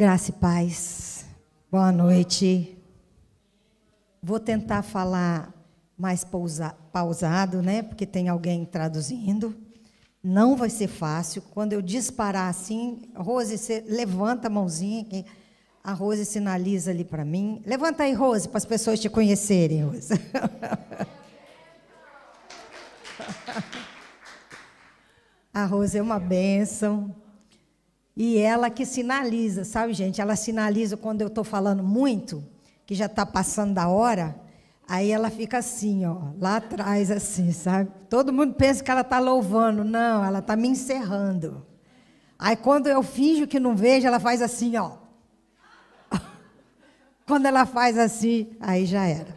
Graça e paz. Boa noite. Vou tentar falar mais pausado, né? Porque tem alguém traduzindo. Não vai ser fácil. Quando eu disparar assim, Rose, você levanta a mãozinha. A Rose sinaliza ali para mim. Levanta aí, Rose, para as pessoas te conhecerem, Rose. A Rose é uma bênção. E ela que sinaliza, sabe, gente? Ela sinaliza quando eu estou falando muito, que já está passando da hora, aí ela fica assim, ó, lá atrás, assim, sabe? Todo mundo pensa que ela está louvando. Não, ela está me encerrando. Aí, quando eu finjo que não vejo, ela faz assim, ó. Quando ela faz assim, aí já era.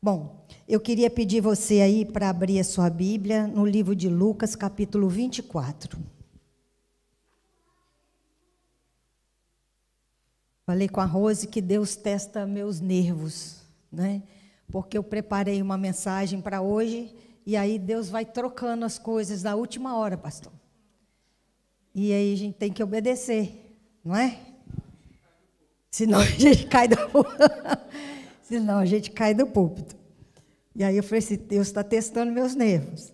Bom, eu queria pedir você aí para abrir a sua Bíblia no livro de Lucas, capítulo 24. Falei com a Rose que Deus testa meus nervos, né? Porque eu preparei uma mensagem para hoje e aí Deus vai trocando as coisas na última hora, pastor. E aí a gente tem que obedecer, não é? Senão a gente cai do senão a gente cai do púlpito. E aí eu falei assim, Deus está testando meus nervos.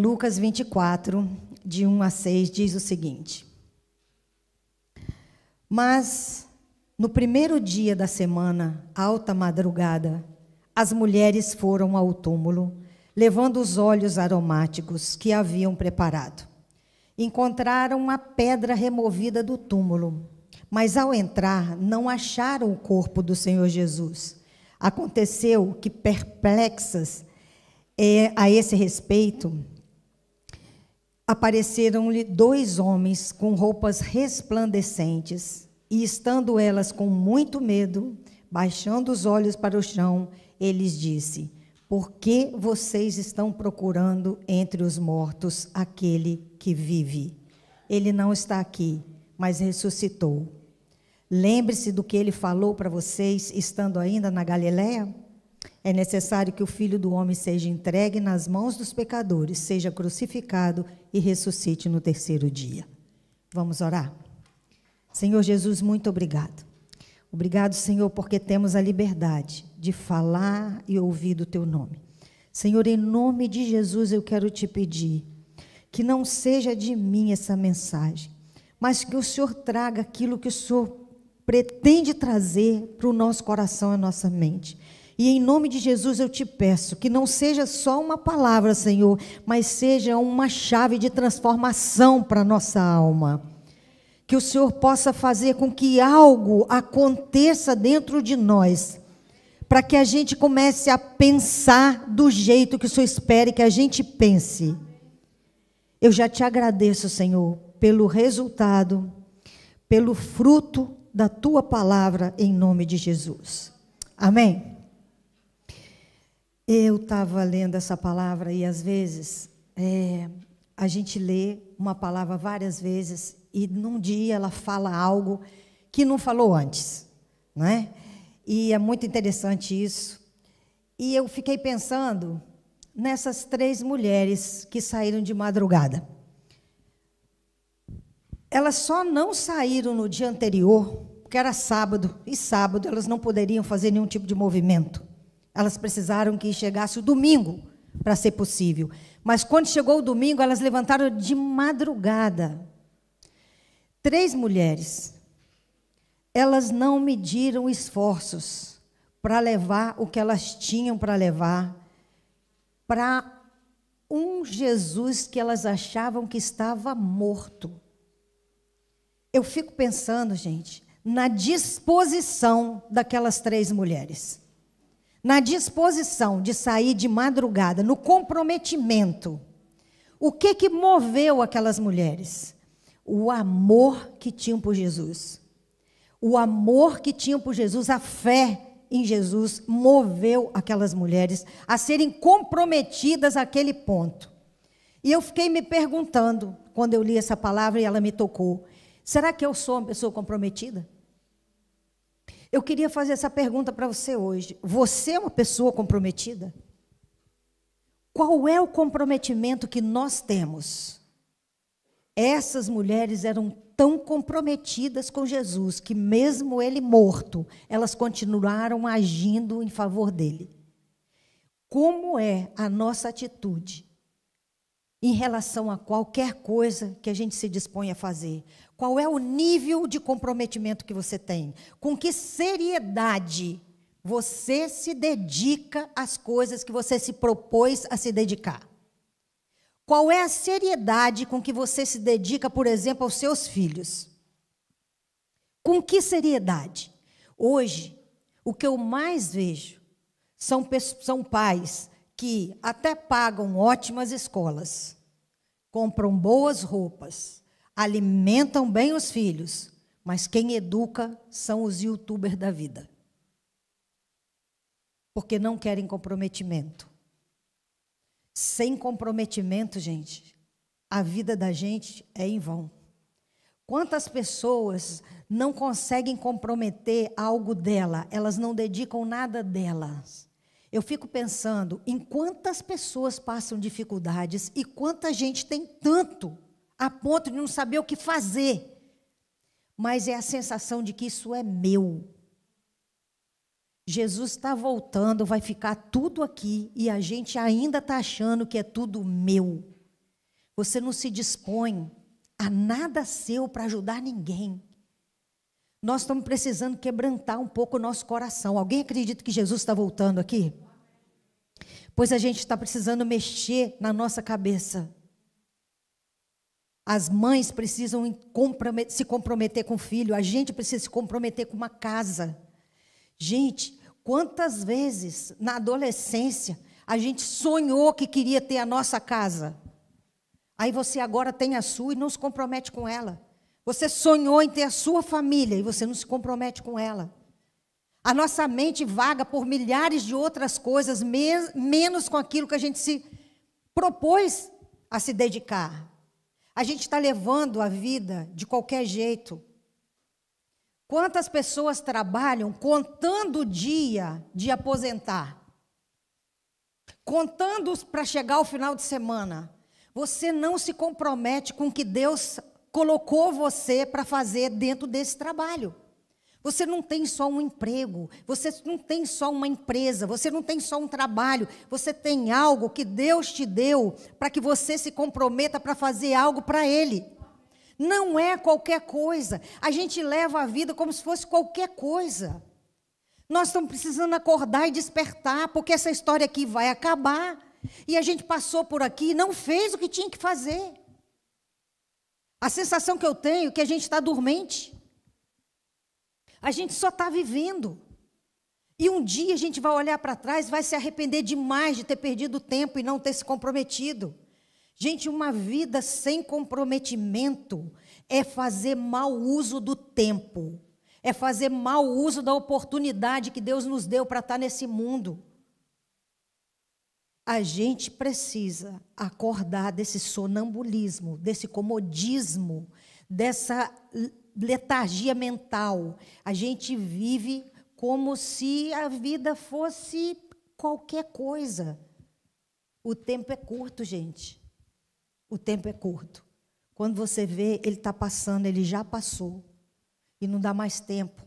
Lucas 24, de 1 a 6, diz o seguinte. Mas, no primeiro dia da semana, alta madrugada, as mulheres foram ao túmulo, levando os óleos aromáticos que haviam preparado. Encontraram a pedra removida do túmulo, mas ao entrar, não acharam o corpo do Senhor Jesus. Aconteceu que, perplexas a esse respeito, apareceram-lhe dois homens com roupas resplandecentes, e estando elas com muito medo, baixando os olhos para o chão, eles disse: por que vocês estão procurando entre os mortos aquele que vive? Ele não está aqui, mas ressuscitou. Lembre-se do que ele falou para vocês, estando ainda na Galileia? É necessário que o Filho do Homem seja entregue nas mãos dos pecadores, seja crucificado e ressuscite no terceiro dia. Vamos orar? Senhor Jesus, muito obrigado. Obrigado, Senhor, porque temos a liberdade de falar e ouvir do Teu nome. Senhor, em nome de Jesus, eu quero Te pedir que não seja de mim essa mensagem, mas que o Senhor traga aquilo que o Senhor pretende trazer para o nosso coração e a nossa mente. E em nome de Jesus eu te peço que não seja só uma palavra, Senhor, mas seja uma chave de transformação para a nossa alma. Que o Senhor possa fazer com que algo aconteça dentro de nós, para que a gente comece a pensar do jeito que o Senhor espera que a gente pense. Eu já te agradeço, Senhor, pelo resultado, pelo fruto da Tua palavra, em nome de Jesus. Amém. Eu estava lendo essa palavra e, às vezes, a gente lê uma palavra várias vezes e, num dia, ela fala algo que não falou antes, né? E é muito interessante isso. E eu fiquei pensando nessas três mulheres que saíram de madrugada. Elas só não saíram no dia anterior, porque era sábado, e sábado elas não poderiam fazer nenhum tipo de movimento. Elas precisaram que chegasse o domingo para ser possível. Mas quando chegou o domingo, elas levantaram de madrugada. Três mulheres. Elas não mediram esforços para levar o que elas tinham para levar para um Jesus que elas achavam que estava morto. Eu fico pensando, gente, na disposição daquelas três mulheres. Na disposição de sair de madrugada, no comprometimento. O que moveu aquelas mulheres? O amor que tinham por Jesus. O amor que tinham por Jesus, a fé em Jesus, moveu aquelas mulheres a serem comprometidas àquele ponto. E eu fiquei me perguntando, quando eu li essa palavra e ela me tocou, será que eu sou uma pessoa comprometida? Eu queria fazer essa pergunta para você hoje. Você é uma pessoa comprometida? Qual é o comprometimento que nós temos? Essas mulheres eram tão comprometidas com Jesus que, mesmo ele morto, elas continuaram agindo em favor dele. Como é a nossa atitude em relação a qualquer coisa que a gente se dispõe a fazer? Qual é o nível de comprometimento que você tem? Com que seriedade você se dedica às coisas que você se propôs a se dedicar? Qual é a seriedade com que você se dedica, por exemplo, aos seus filhos? Com que seriedade? Hoje, o que eu mais vejo são pais que até pagam ótimas escolas, compram boas roupas, alimentam bem os filhos, mas quem educa são os youtubers da vida. Porque não querem comprometimento. Sem comprometimento, gente, a vida da gente é em vão. Quantas pessoas não conseguem comprometer algo dela? Elas não dedicam nada delas. Eu fico pensando em quantas pessoas passam dificuldades e quanta gente tem tanto a ponto de não saber o que fazer. Mas é a sensação de que isso é meu. Jesus está voltando, vai ficar tudo aqui e a gente ainda está achando que é tudo meu. Você não se dispõe a nada seu para ajudar ninguém. Nós estamos precisando quebrantar um pouco o nosso coração. Alguém acredita que Jesus está voltando aqui? Pois a gente está precisando mexer na nossa cabeça. As mães precisam se comprometer com o filho, a gente precisa se comprometer com uma casa. Gente, quantas vezes na adolescência a gente sonhou que queria ter a nossa casa. Aí você agora tem a sua e não se compromete com ela. Você sonhou em ter a sua família e você não se compromete com ela. A nossa mente vaga por milhares de outras coisas, menos com aquilo que a gente se propôs a se dedicar. A gente está levando a vida de qualquer jeito. Quantas pessoas trabalham contando o dia de aposentar? Contando para chegar ao final de semana. Você não se compromete com o que Deus colocou você para fazer dentro desse trabalho. Você não tem só um emprego, você não tem só uma empresa, você não tem só um trabalho, você tem algo que Deus te deu para que você se comprometa para fazer algo para Ele. Não é qualquer coisa. A gente leva a vida como se fosse qualquer coisa. Nós estamos precisando acordar e despertar, porque essa história aqui vai acabar. E a gente passou por aqui e não fez o que tinha que fazer. A sensação que eu tenho é que a gente está dormente. A gente só está vivendo. E um dia a gente vai olhar para trás e vai se arrepender demais de ter perdido tempo e não ter se comprometido. Gente, uma vida sem comprometimento é fazer mau uso do tempo, é fazer mau uso da oportunidade que Deus nos deu para estar nesse mundo. A gente precisa acordar desse sonambulismo, desse comodismo, dessa letargia mental. A gente vive como se a vida fosse qualquer coisa. O tempo é curto, gente. O tempo é curto. Quando você vê, ele está passando, ele já passou. E não dá mais tempo.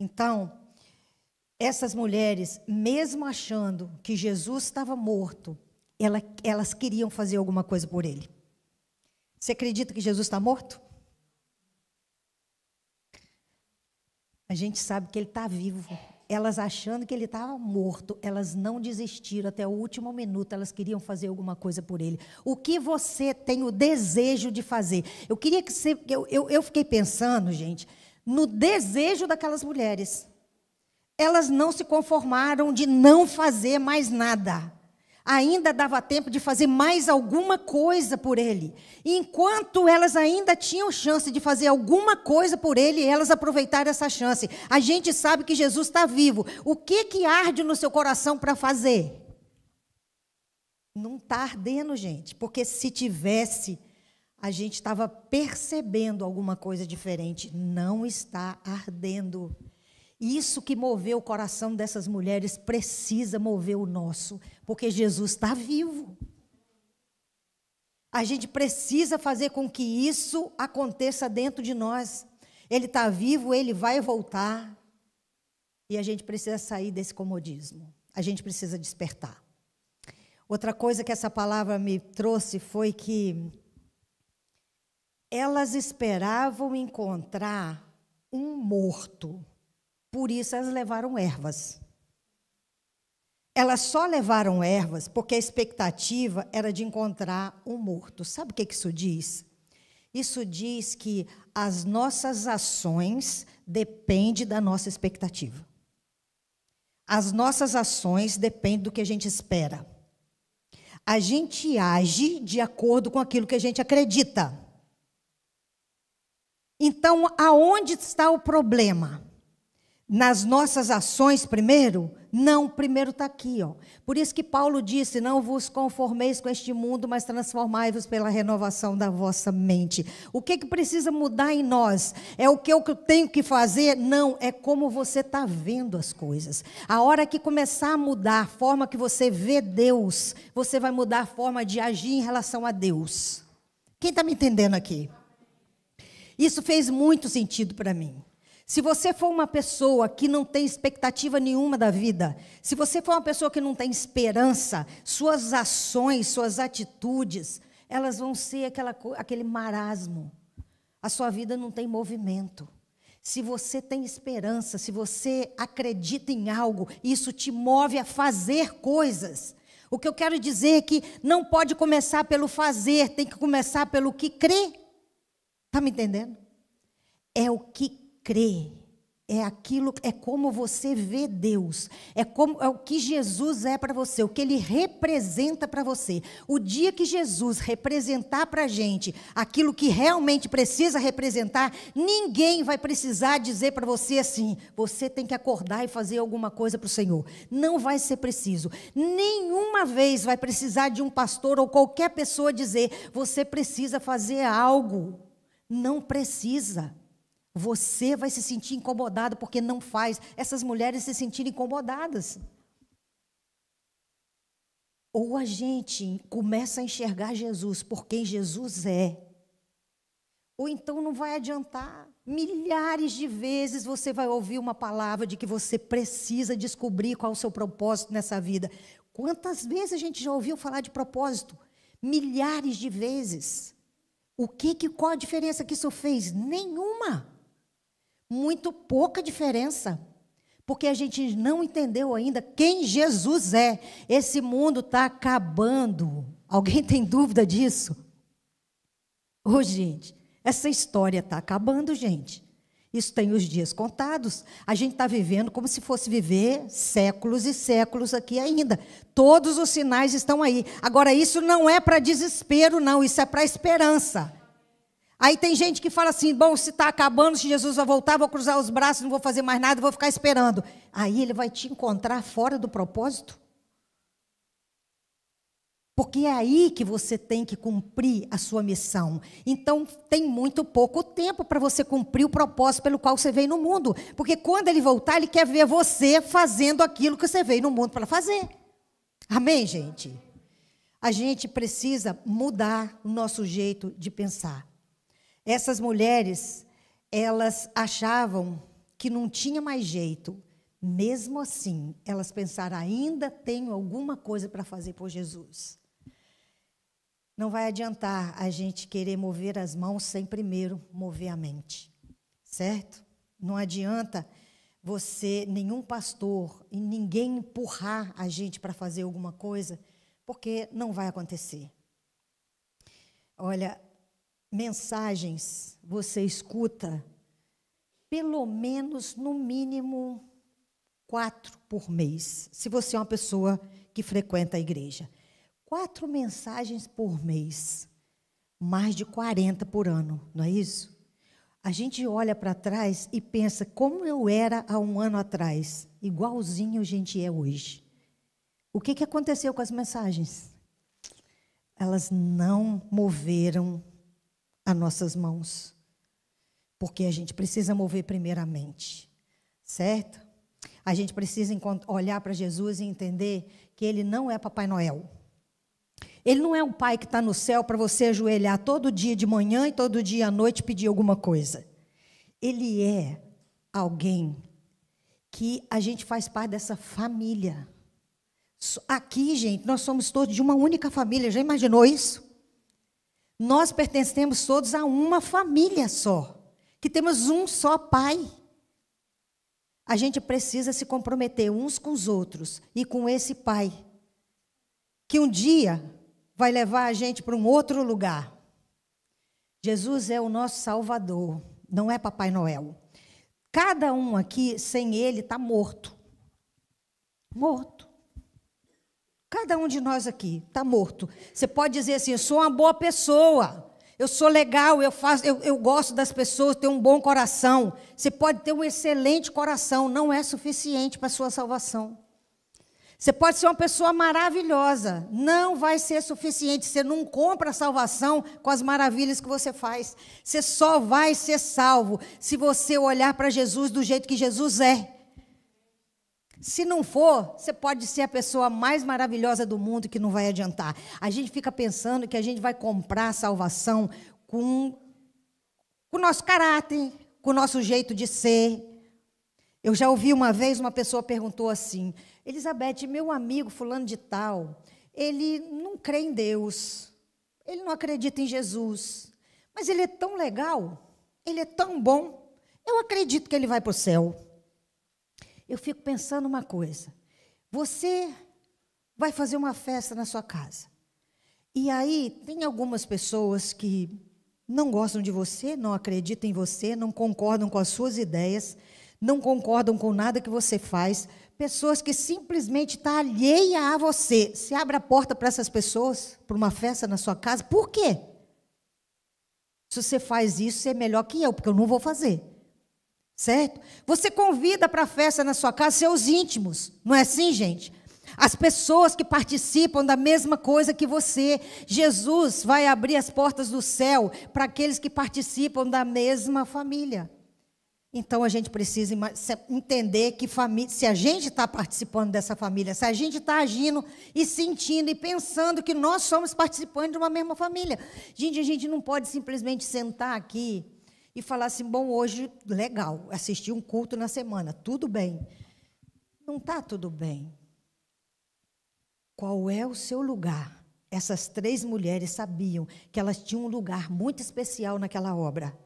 Então, essas mulheres, mesmo achando que Jesus estava morto, elas queriam fazer alguma coisa por ele. Você acredita que Jesus está morto? A gente sabe que ele está vivo. Elas achando que ele estava morto, elas não desistiram até o último minuto, elas queriam fazer alguma coisa por ele. O que você tem o desejo de fazer? Eu queria que você... Eu fiquei pensando, gente, no desejo daquelas mulheres. Elas não se conformaram de não fazer mais nada. Ainda dava tempo de fazer mais alguma coisa por ele. E enquanto elas ainda tinham chance de fazer alguma coisa por ele, elas aproveitaram essa chance. A gente sabe que Jesus está vivo. O que arde no seu coração para fazer? Não está ardendo, gente. Porque se tivesse, a gente estava percebendo alguma coisa diferente. Não está ardendo. Isso que moveu o coração dessas mulheres precisa mover o nosso, porque Jesus está vivo. A gente precisa fazer com que isso aconteça dentro de nós. Ele está vivo, ele vai voltar. E a gente precisa sair desse comodismo. A gente precisa despertar. Outra coisa que essa palavra me trouxe foi que elas esperavam encontrar um morto. Por isso elas levaram ervas. Elas só levaram ervas porque a expectativa era de encontrar um morto. Sabe o que isso diz? Isso diz que as nossas ações dependem da nossa expectativa. As nossas ações dependem do que a gente espera. A gente age de acordo com aquilo que a gente acredita. Então, aonde está o problema? Nas nossas ações primeiro? Não, primeiro está aqui, ó. Por isso que Paulo disse, não vos conformeis com este mundo, mas transformai-vos pela renovação da vossa mente. O que precisa mudar em nós? É o que eu tenho que fazer? Não, é como você está vendo as coisas. A hora que começar a mudar a forma que você vê Deus, você vai mudar a forma de agir em relação a Deus. Quem está me entendendo aqui? Isso fez muito sentido para mim. Se você for uma pessoa que não tem expectativa nenhuma da vida, se você for uma pessoa que não tem esperança, suas ações, suas atitudes, elas vão ser aquele marasmo. A sua vida não tem movimento. Se você tem esperança, se você acredita em algo, isso te move a fazer coisas. O que eu quero dizer é que não pode começar pelo fazer, tem que começar pelo que crê. Está me entendendo? É o que crê. Crer é aquilo, é como você vê Deus, é o que Jesus é para você, o que ele representa para você. O dia que Jesus representar para a gente aquilo que realmente precisa representar, ninguém vai precisar dizer para você assim, você tem que acordar e fazer alguma coisa para o Senhor. Não vai ser preciso. Nenhuma vez vai precisar de um pastor ou qualquer pessoa dizer, você precisa fazer algo. Não precisa. Você vai se sentir incomodado porque não faz. Essas mulheres se sentirem incomodadas. Ou a gente começa a enxergar Jesus por quem Jesus é. Ou então não vai adiantar. Milhares de vezes você vai ouvir uma palavra de que você precisa descobrir qual é o seu propósito nessa vida. Quantas vezes a gente já ouviu falar de propósito? Milhares de vezes. Qual a diferença que isso fez? Nenhuma. Muito pouca diferença, porque a gente não entendeu ainda quem Jesus é. Esse mundo está acabando. Alguém tem dúvida disso? Ô, gente, essa história está acabando, gente. Isso tem os dias contados. A gente está vivendo como se fosse viver séculos e séculos aqui ainda. Todos os sinais estão aí. Agora, isso não é para desespero, não. Isso é para esperança. Aí tem gente que fala assim, bom, se está acabando, se Jesus vai voltar, vou cruzar os braços, não vou fazer mais nada, vou ficar esperando. Aí ele vai te encontrar fora do propósito. Porque é aí que você tem que cumprir a sua missão. Então, tem muito pouco tempo para você cumprir o propósito pelo qual você veio no mundo. Porque quando ele voltar, ele quer ver você fazendo aquilo que você veio no mundo para fazer. Amém, gente? A gente precisa mudar o nosso jeito de pensar. Essas mulheres, elas achavam que não tinha mais jeito. Mesmo assim, elas pensaram, ainda tenho alguma coisa para fazer por Jesus. Não vai adiantar a gente querer mover as mãos sem primeiro mover a mente, certo? Não adianta você, nenhum pastor e ninguém empurrar a gente para fazer alguma coisa, porque não vai acontecer. Olha, mensagens você escuta pelo menos, no mínimo, 4 por mês, se você é uma pessoa que frequenta a igreja. 4 mensagens por mês, mais de 40 por ano, não é isso? A gente olha para trás e pensa, como eu era há um ano atrás, igualzinho a gente é hoje. O que aconteceu com as mensagens? Elas não moveram as nossas mãos, porque a gente precisa mover primeiramente, certo? A gente precisa olhar para Jesus e entender que ele não é Papai Noel. Ele não é um pai que está no céu para você ajoelhar todo dia de manhã e todo dia à noite pedir alguma coisa. Ele é alguém que a gente faz parte dessa família. Aqui, gente, nós somos todos de uma única família. Já imaginou isso? Nós pertencemos todos a uma família só, que temos um só pai. A gente precisa se comprometer uns com os outros e com esse pai, que um dia vai levar a gente para um outro lugar. Jesus é o nosso Salvador, não é Papai Noel. Cada um aqui, sem ele, está morto. Morto. Cada um de nós aqui está morto. Você pode dizer assim, eu sou uma boa pessoa, eu sou legal, eu gosto das pessoas, tenho um bom coração. Você pode ter um excelente coração, não é suficiente para a sua salvação. Você pode ser uma pessoa maravilhosa, não vai ser suficiente. Você não compra a salvação com as maravilhas que você faz. Você só vai ser salvo se você olhar para Jesus do jeito que Jesus é. Se não for, você pode ser a pessoa mais maravilhosa do mundo que não vai adiantar. A gente fica pensando que a gente vai comprar a salvação com o nosso caráter, com o nosso jeito de ser. Eu já ouvi uma vez, uma pessoa perguntou assim, Elizabeth, meu amigo fulano de tal, ele não crê em Deus, ele não acredita em Jesus, mas ele é tão legal, ele é tão bom, eu acredito que ele vai para o céu. Eu fico pensando uma coisa, você vai fazer uma festa na sua casa, e aí tem algumas pessoas que não gostam de você, não acreditam em você, não concordam com as suas ideias, não concordam com nada que você faz, pessoas que simplesmente estão alheias a você. Você abre a porta para essas pessoas, para uma festa na sua casa, por quê? Se você faz isso, você é melhor que eu, porque eu não vou fazer. Certo? Você convida para a festa na sua casa seus íntimos, não é assim, gente? As pessoas que participam da mesma coisa que você. Jesus vai abrir as portas do céu para aqueles que participam da mesma família. Então, a gente precisa entender que se a gente está participando dessa família, se a gente está agindo e sentindo e pensando que nós somos participantes de uma mesma família. Gente, a gente não pode simplesmente sentar aqui e falar assim, bom, hoje, legal, assisti um culto na semana, tudo bem. Não está tudo bem. Qual é o seu lugar? Essas três mulheres sabiam que elas tinham um lugar muito especial naquela obra.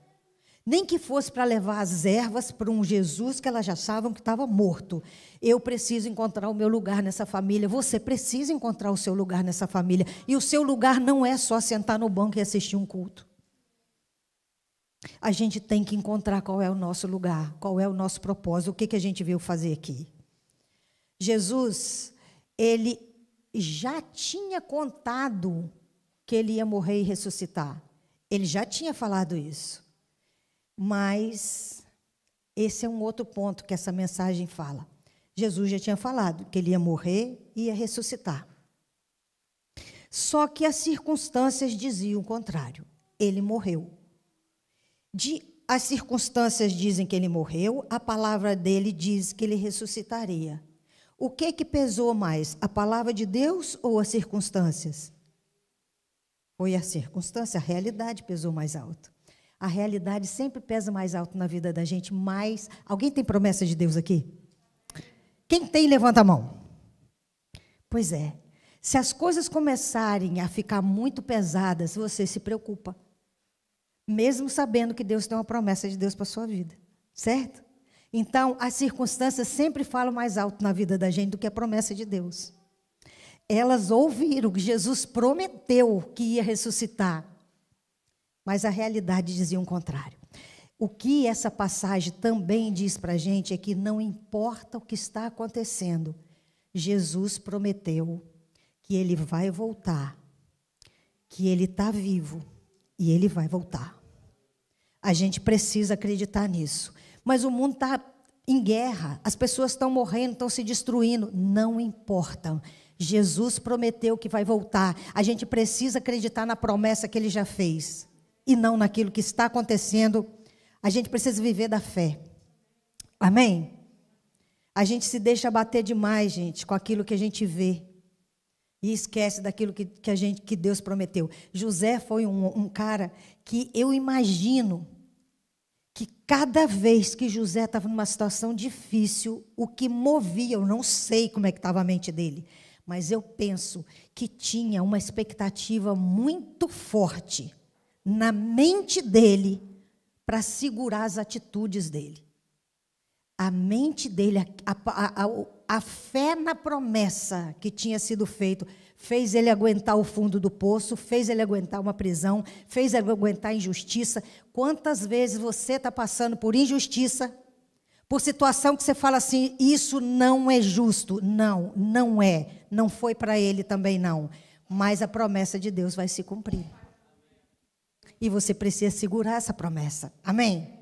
Nem que fosse para levar as ervas para um Jesus que elas já achavam que estava morto. Eu preciso encontrar o meu lugar nessa família. Você precisa encontrar o seu lugar nessa família. E o seu lugar não é só sentar no banco e assistir um culto. A gente tem que encontrar qual é o nosso lugar, qual é o nosso propósito, o que, a gente veio fazer aqui. Jesus, ele já tinha contado que ele ia morrer e ressuscitar. Ele já tinha falado isso. Mas esse é um outro ponto que essa mensagem fala. Jesus já tinha falado que ele ia morrer e ia ressuscitar. Só que as circunstâncias diziam o contrário. Ele morreu. As circunstâncias dizem que ele morreu, a palavra dele diz que ele ressuscitaria. O que pesou mais, a palavra de Deus ou as circunstâncias? Foi a circunstância, a realidade pesou mais alto. A realidade sempre pesa mais alto na vida da gente, mas... Alguém tem promessa de Deus aqui? Quem tem, levanta a mão. Pois é, se as coisas começarem a ficar muito pesadas, você se preocupa. Mesmo sabendo que Deus tem uma promessa de Deus para a sua vida, certo? Então, as circunstâncias sempre falam mais alto na vida da gente do que a promessa de Deus. Elas ouviram que Jesus prometeu que ia ressuscitar, mas a realidade dizia o contrário. O que essa passagem também diz para a gente é que não importa o que está acontecendo, Jesus prometeu que ele vai voltar, que ele está vivo. E ele vai voltar. A gente precisa acreditar nisso. Mas o mundo está em guerra. As pessoas estão morrendo, estão se destruindo. Não importa. Jesus prometeu que vai voltar. A gente precisa acreditar na promessa que ele já fez. E não naquilo que está acontecendo. A gente precisa viver da fé. Amém? A gente se deixa abater demais, gente, com aquilo que a gente vê. e esquece daquilo que Deus prometeu. José foi um cara que eu imagino que cada vez que José estava numa situação difícil, o que movia, eu não sei como é que estava a mente dele, mas eu penso que tinha uma expectativa muito forte na mente dele para segurar as atitudes dele. A mente dele, a fé na promessa que tinha sido feita, fez ele aguentar o fundo do poço, fez ele aguentar uma prisão, fez ele aguentar injustiça. Quantas vezes você está passando por injustiça, por situação que você fala assim, isso não é justo. Não, não é. Não foi para ele também, não. Mas a promessa de Deus vai se cumprir. E você precisa segurar essa promessa. Amém?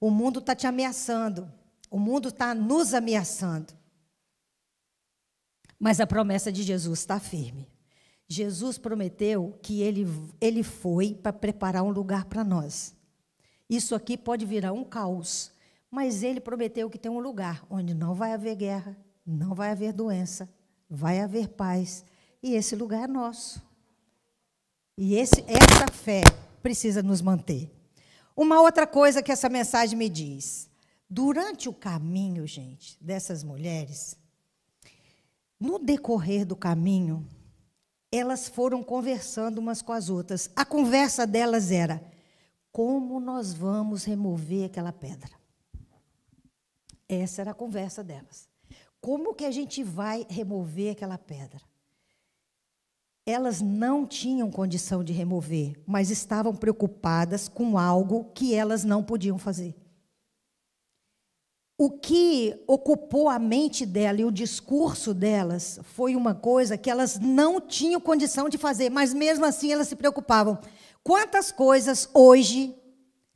O mundo está te ameaçando. O mundo está nos ameaçando. Mas a promessa de Jesus está firme. Jesus prometeu que ele foi para preparar um lugar para nós. Isso aqui pode virar um caos, mas ele prometeu que tem um lugar onde não vai haver guerra, não vai haver doença, vai haver paz. E esse lugar é nosso. E essa fé precisa nos manter. Uma outra coisa que essa mensagem me diz. Durante o caminho, gente, dessas mulheres, no decorrer do caminho, elas foram conversando umas com as outras. A conversa delas era, como nós vamos remover aquela pedra? Essa era a conversa delas. Como que a gente vai remover aquela pedra? Elas não tinham condição de remover, mas estavam preocupadas com algo que elas não podiam fazer. O que ocupou a mente dela e o discurso delas foi uma coisa que elas não tinham condição de fazer, mas mesmo assim elas se preocupavam. Quantas coisas hoje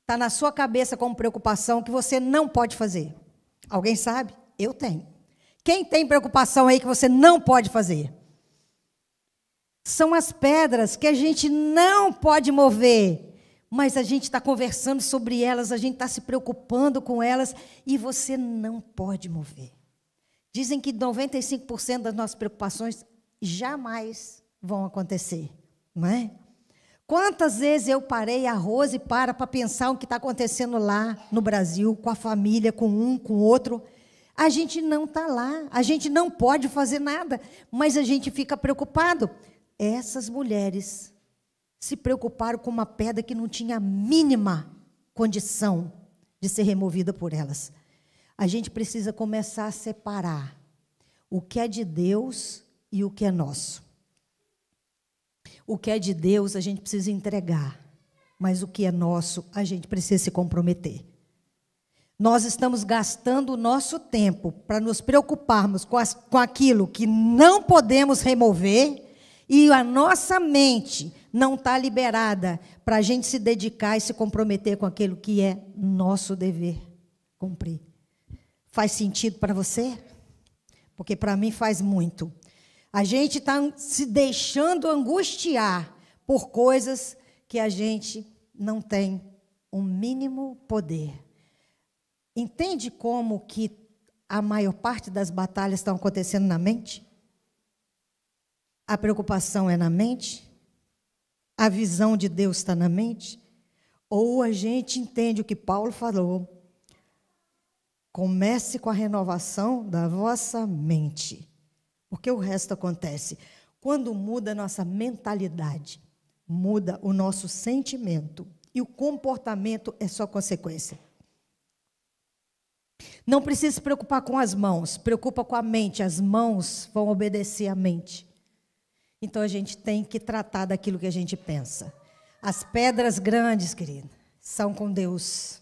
está na sua cabeça como preocupação que você não pode fazer? Alguém sabe? Eu tenho. Quem tem preocupação aí que você não pode fazer? São as pedras que a gente não pode mover. Mas a gente está conversando sobre elas, a gente está se preocupando com elas e você não pode mover. Dizem que 95% das nossas preocupações jamais vão acontecer, não é? Quantas vezes eu parei a Rose para pensar o que está acontecendo lá no Brasil, com a família, com um, com outro. A gente não está lá, a gente não pode fazer nada, mas a gente fica preocupado. Essas mulheres se preocuparam com uma pedra que não tinha a mínima condição de ser removida por elas. A gente precisa começar a separar o que é de Deus e o que é nosso. O que é de Deus a gente precisa entregar, mas o que é nosso a gente precisa se comprometer. Nós estamos gastando o nosso tempo para nos preocuparmos com aquilo que não podemos remover e a nossa mente não está liberada para a gente se dedicar e se comprometer com aquilo que é nosso dever cumprir. Faz sentido para você? Porque para mim faz muito. A gente está se deixando angustiar por coisas que a gente não tem um mínimo poder. Entende como que a maior parte das batalhas estão acontecendo na mente? A preocupação é na mente? A visão de Deus está na mente? Ou a gente entende o que Paulo falou? Comece com a renovação da vossa mente. Porque o resto acontece. Quando muda a nossa mentalidade, muda o nosso sentimento. E o comportamento é só consequência. Não precisa se preocupar com as mãos. Preocupa com a mente. As mãos vão obedecer à mente. Então, a gente tem que tratar daquilo que a gente pensa. As pedras grandes, querido, são com Deus.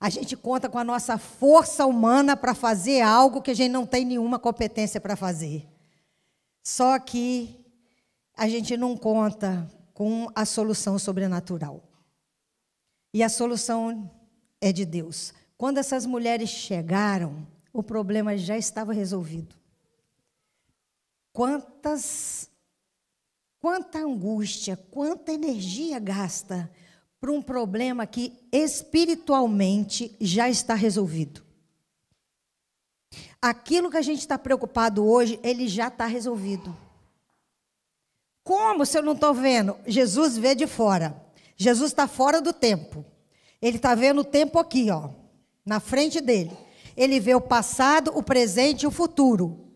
A gente conta com a nossa força humana para fazer algo que a gente não tem nenhuma competência para fazer. Só que a gente não conta com a solução sobrenatural. E a solução é de Deus. Quando essas mulheres chegaram, o problema já estava resolvido. Quanta angústia, quanta energia gasta para um problema que espiritualmente já está resolvido. Aquilo que a gente está preocupado hoje, ele já está resolvido. Como se eu não estou vendo? Jesus vê de fora. Jesus está fora do tempo. Ele está vendo o tempo aqui, ó, na frente dele. Ele vê o passado, o presente e o futuro.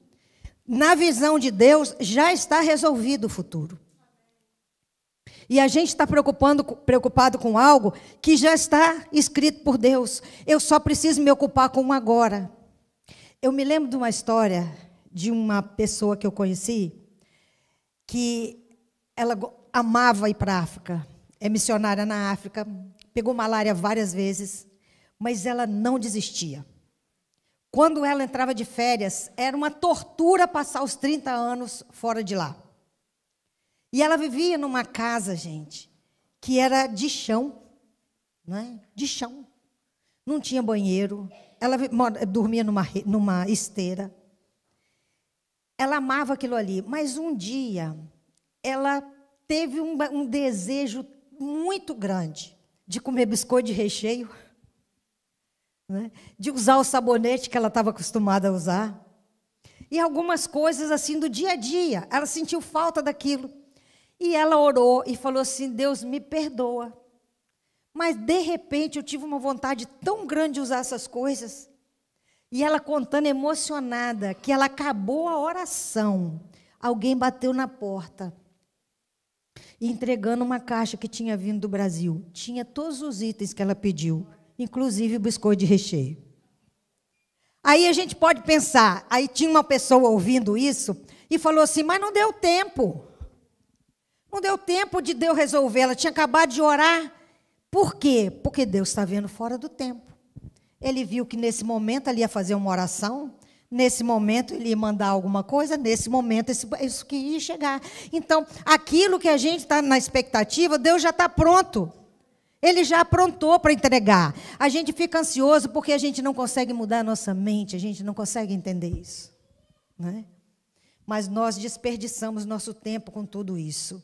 Na visão de Deus, já está resolvido o futuro. E a gente está preocupado com algo que já está escrito por Deus. Eu só preciso me ocupar com o agora. Eu me lembro de uma história de uma pessoa que eu conheci, que ela amava ir para a África, é missionária na África, pegou malária várias vezes, mas ela não desistia. Quando ela entrava de férias, era uma tortura passar os 30 anos fora de lá. E ela vivia numa casa, gente, que era de chão, né? De chão. Não tinha banheiro, ela dormia numa esteira. Ela amava aquilo ali, mas um dia ela teve um desejo muito grande de comer biscoito de recheio, né? De usar o sabonete que ela estava acostumada a usar, e algumas coisas assim do dia a dia. Ela sentiu falta daquilo. E ela orou e falou assim: Deus, me perdoa, mas de repente eu tive uma vontade tão grande de usar essas coisas. E ela contando emocionada que ela acabou a oração. Alguém bateu na porta, entregando uma caixa que tinha vindo do Brasil. Tinha todos os itens que ela pediu, inclusive o biscoito de recheio. Aí a gente pode pensar, aí tinha uma pessoa ouvindo isso e falou assim: mas não deu tempo. Não deu tempo de Deus resolver, ela tinha acabado de orar. Por quê? Porque Deus está vendo fora do tempo. Ele viu que nesse momento ele ia fazer uma oração, nesse momento ele ia mandar alguma coisa, nesse momento isso que ia chegar. Então, aquilo que a gente está na expectativa, Deus já está pronto. Ele já aprontou para entregar. A gente fica ansioso porque a gente não consegue mudar a nossa mente, a gente não consegue entender isso, né? Mas nós desperdiçamos nosso tempo com tudo isso.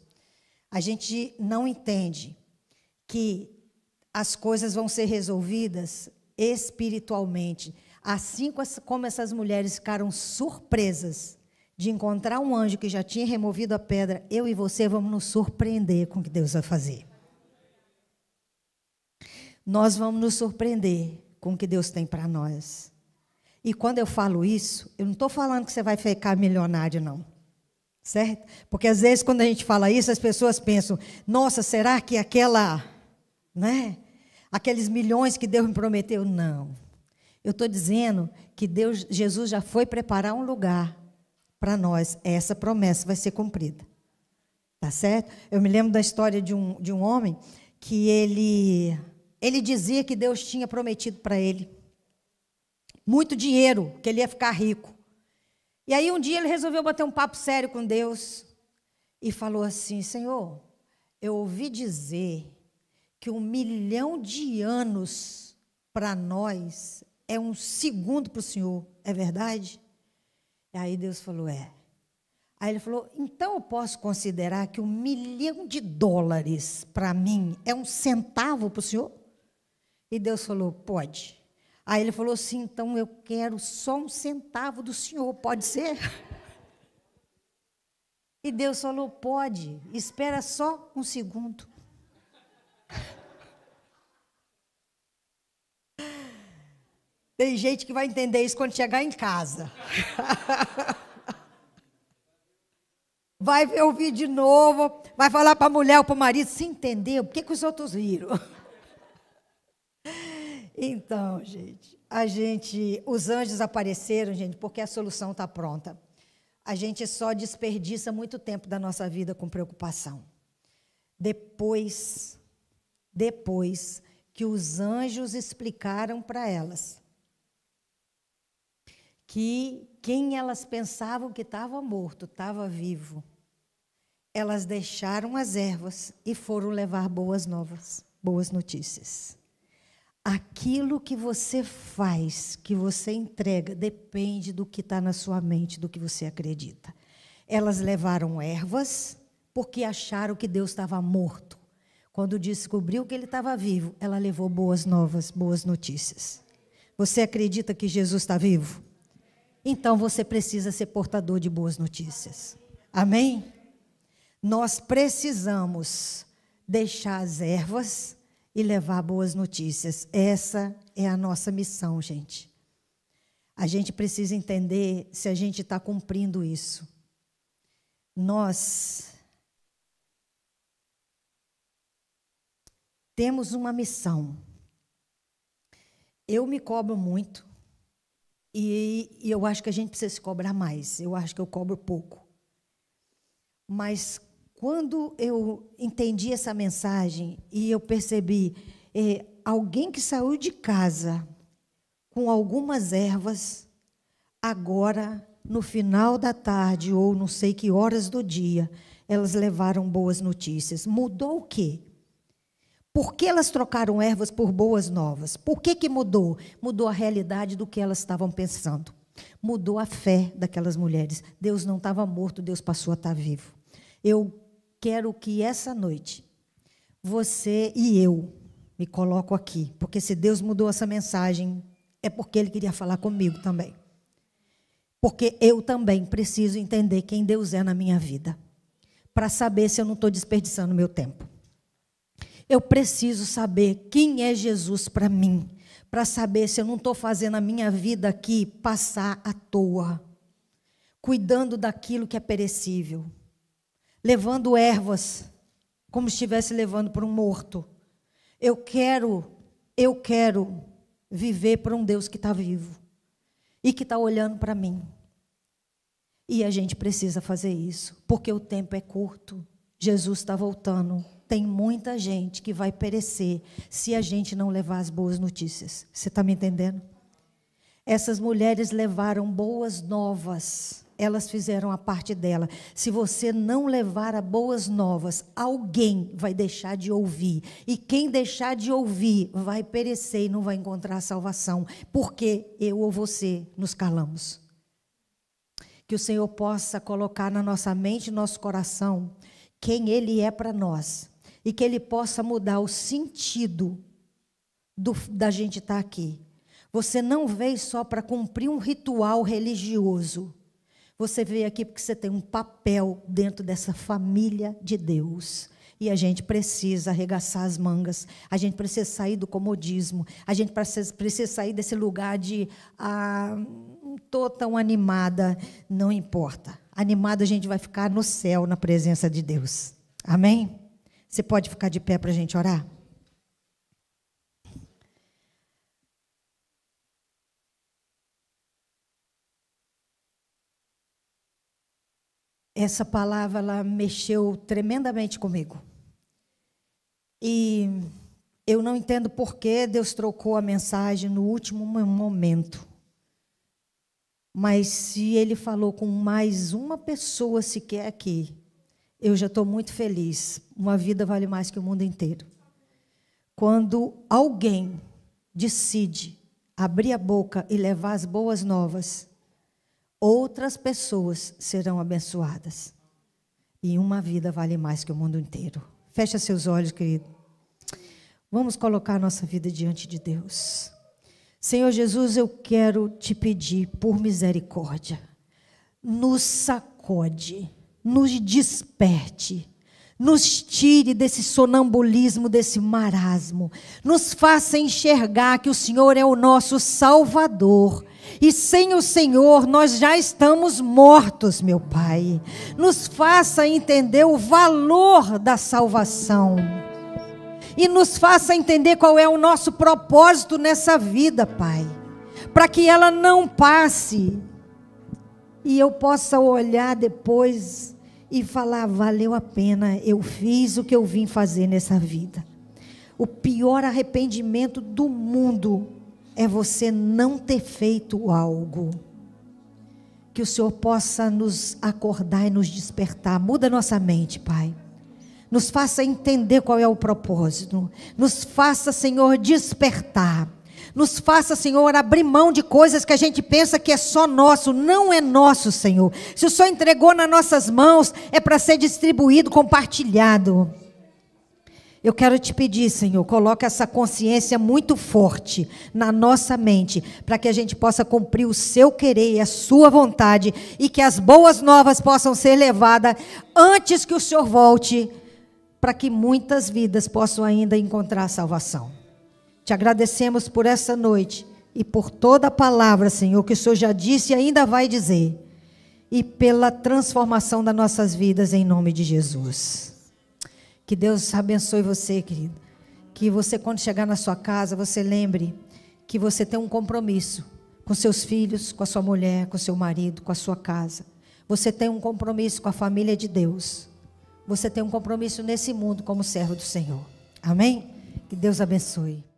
A gente não entende que as coisas vão ser resolvidas espiritualmente. Assim como essas mulheres ficaram surpresas de encontrar um anjo que já tinha removido a pedra, eu e você vamos nos surpreender com o que Deus vai fazer. Nós vamos nos surpreender com o que Deus tem para nós. E quando eu falo isso, eu não estou falando que você vai ficar milionário, não. Certo? Porque às vezes quando a gente fala isso, as pessoas pensam: nossa, será que né? Aqueles milhões que Deus me prometeu? Não. Eu estou dizendo que Jesus já foi preparar um lugar para nós. Essa promessa vai ser cumprida. Tá certo? Eu me lembro da história de um homem que ele dizia que Deus tinha prometido para ele muito dinheiro, que ele ia ficar rico. E aí um dia ele resolveu bater um papo sério com Deus e falou assim: Senhor, eu ouvi dizer que 1 milhão de anos para nós é 1 segundo para o Senhor, é verdade? E aí Deus falou: é. Aí ele falou: então eu posso considerar que 1 milhão de dólares para mim é 1 centavo para o Senhor? E Deus falou: pode. Aí ele falou assim: então eu quero só 1 centavo do Senhor, pode ser? E Deus falou: pode, espera só 1 segundo. Tem gente que vai entender isso quando chegar em casa. Vai ouvir de novo, vai falar para a mulher ou para o marido: se entendeu, por que os outros riram? Então, gente, os anjos apareceram, gente, porque a solução está pronta. A gente só desperdiça muito tempo da nossa vida com preocupação. Depois que os anjos explicaram para elas que quem elas pensavam que estava morto estava vivo, elas deixaram as ervas e foram levar boas notícias. Aquilo que você faz, que você entrega, depende do que está na sua mente, do que você acredita. Elas levaram ervas porque acharam que Deus estava morto. Quando descobriu que ele estava vivo, ela levou boas notícias. Você acredita que Jesus está vivo? Então você precisa ser portador de boas notícias. Amém? nós precisamos deixar as ervas e levar boas notícias. Essa é a nossa missão, gente. A gente precisa entender se a gente está cumprindo isso. Nós temos uma missão. Eu me cobro muito e eu acho que a gente precisa se cobrar mais. Eu acho que eu cobro pouco. Mas quando eu entendi essa mensagem e eu percebi alguém que saiu de casa com algumas ervas, agora, no final da tarde ou não sei que horas do dia, elas levaram boas notícias. Mudou o quê? Por que elas trocaram ervas por boas novas? Por que que mudou? Mudou a realidade do que elas estavam pensando. Mudou a fé daquelas mulheres. Deus não estava morto, Deus passou a estar vivo. Eu quero que essa noite, você e eu, me coloco aqui, porque se Deus mudou essa mensagem, é porque Ele queria falar comigo também. Porque eu também preciso entender quem Deus é na minha vida, para saber se eu não estou desperdiçando meu tempo. Eu preciso saber quem é Jesus para mim, para saber se eu não estou fazendo a minha vida aqui passar à toa, cuidando daquilo que é perecível, levando ervas, como se estivesse levando para um morto. Eu quero viver para um Deus que está vivo e que está olhando para mim. E a gente precisa fazer isso, porque o tempo é curto. Jesus está voltando. Tem muita gente que vai perecer se a gente não levar as boas notícias. Você está me entendendo? Essas mulheres levaram boas novas. Elas fizeram a parte dela. Se você não levar as boas novas, alguém vai deixar de ouvir. E quem deixar de ouvir vai perecer e não vai encontrar a salvação, porque eu ou você nos calamos. Que o Senhor possa colocar na nossa mente e nosso coração quem Ele é para nós. E que Ele possa mudar o sentido da gente estar aqui. Você não veio só para cumprir um ritual religioso. Você veio aqui porque você tem um papel dentro dessa família de Deus. E a gente precisa arregaçar as mangas. A gente precisa sair do comodismo. A gente precisa sair desse lugar de... não estou tão animada. Não importa. Animada a gente vai ficar no céu, na presença de Deus. Amém? Você pode ficar de pé para a gente orar? Essa palavra, ela mexeu tremendamente comigo. E eu não entendo por que Deus trocou a mensagem no último momento. Mas se Ele falou com mais uma pessoa sequer aqui, eu já estou muito feliz. Uma vida vale mais que o mundo inteiro. Quando alguém decide abrir a boca e levar as boas novas, outras pessoas serão abençoadas. E uma vida vale mais que o mundo inteiro. Fecha seus olhos, querido. Vamos colocar nossa vida diante de Deus. Senhor Jesus, eu quero te pedir por misericórdia. Nos sacode. Nos desperte, nos tire desse sonambulismo, desse marasmo, nos faça enxergar que o Senhor é o nosso Salvador. E sem o Senhor nós já estamos mortos, meu Pai. Nos faça entender o valor da salvação. E nos faça entender qual é o nosso propósito nessa vida, Pai. Para que ela não passe e eu possa olhar depois e falar, valeu a pena, eu fiz o que eu vim fazer nessa vida. O pior arrependimento do mundo é você não ter feito algo. Que o Senhor possa nos acordar e nos despertar. Muda nossa mente, Pai. Nos faça entender qual é o propósito. Nos faça, Senhor, despertar. Nos faça, Senhor, abrir mão de coisas que a gente pensa que é só nosso. Não é nosso, Senhor. Se o Senhor entregou nas nossas mãos, é para ser distribuído, compartilhado. Eu quero te pedir, Senhor, coloca essa consciência muito forte na nossa mente, para que a gente possa cumprir o seu querer e a sua vontade, e que as boas novas possam ser levadas antes que o Senhor volte, para que muitas vidas possam ainda encontrar salvação. Te agradecemos por essa noite e por toda a palavra, Senhor, que o Senhor já disse e ainda vai dizer, e pela transformação das nossas vidas, em nome de Jesus. Que Deus abençoe você, querido. Que você, quando chegar na sua casa, você lembre que você tem um compromisso com seus filhos, com a sua mulher, com seu marido, com a sua casa. Você tem um compromisso com a família de Deus. Você tem um compromisso nesse mundo como servo do Senhor. Amém? Que Deus abençoe.